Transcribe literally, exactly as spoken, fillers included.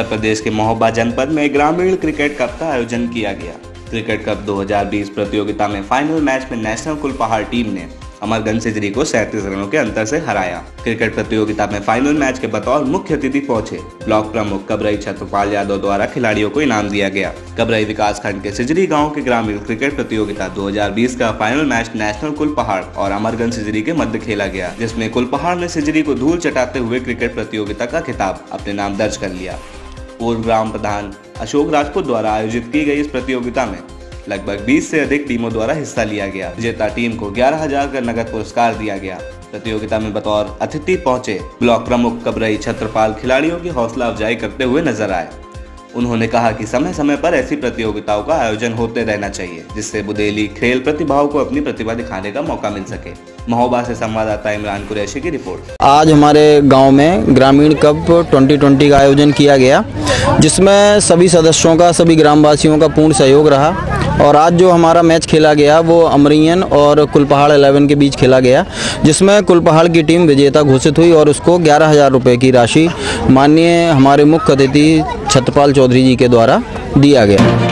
उत्तर प्रदेश के महोबा जनपद में ग्रामीण क्रिकेट कप का आयोजन किया गया। क्रिकेट कप दो हज़ार बीस प्रतियोगिता में फाइनल मैच में नेशनल कुलपहाड़ टीम ने अमरगंज सिजरी को सैंतीस रनों के अंतर से हराया। क्रिकेट प्रतियोगिता में फाइनल मैच के बतौर मुख्य अतिथि पहुंचे ब्लॉक प्रमुख कबराई छत्रपाल यादव द्वारा खिलाड़ियों को इनाम दिया गया। कबराई विकास खंड के सिजरी गांव के ग्रामीण क्रिकेट प्रतियोगिता दो हज़ार बीस का फाइनल मैच नेशनल कुलपहाड़ और अमरगंज सिजरी के मध्य खेला गया, जिसमें कुलपहाड़ ने सिजरी को धूल चटाते हुए क्रिकेट प्रतियोगिता का खिताब अपने नाम दर्ज कर लिया। पूर्व ग्राम प्रधान अशोक राजपूत द्वारा आयोजित की गई इस प्रतियोगिता में लगभग बीस से अधिक टीमों द्वारा हिस्सा लिया गया। विजेता टीम को ग्यारह हजार का नगद पुरस्कार दिया गया। प्रतियोगिता में बतौर अतिथि पहुंचे ब्लॉक प्रमुख कबराई छत्रपाल खिलाड़ियों की हौसला अफजाई करते हुए नजर आए। उन्होंने कहा कि समय समय पर ऐसी प्रतियोगिताओं का आयोजन होते रहना चाहिए, जिससे बुदेली खेल प्रतिभाओं को अपनी प्रतिभा दिखाने का मौका मिल सके। महोबा से संवाददाता इमरान कुरैशी की रिपोर्ट। आज हमारे गांव में ग्रामीण कप दो हज़ार बीस का आयोजन किया गया, जिसमें सभी सदस्यों का सभी ग्रामवासियों का पूर्ण सहयोग रहा। और आज जो हमारा मैच खेला गया वो अमरियन और कुलपहाड़ ग्यारह के बीच खेला गया, जिसमें कुलपहाड़ की टीम विजेता घोषित हुई और उसको ग्यारह हज़ार रुपये की राशि माननीय हमारे मुख्य अतिथि छत्रपाल चौधरी जी के द्वारा दिया गया।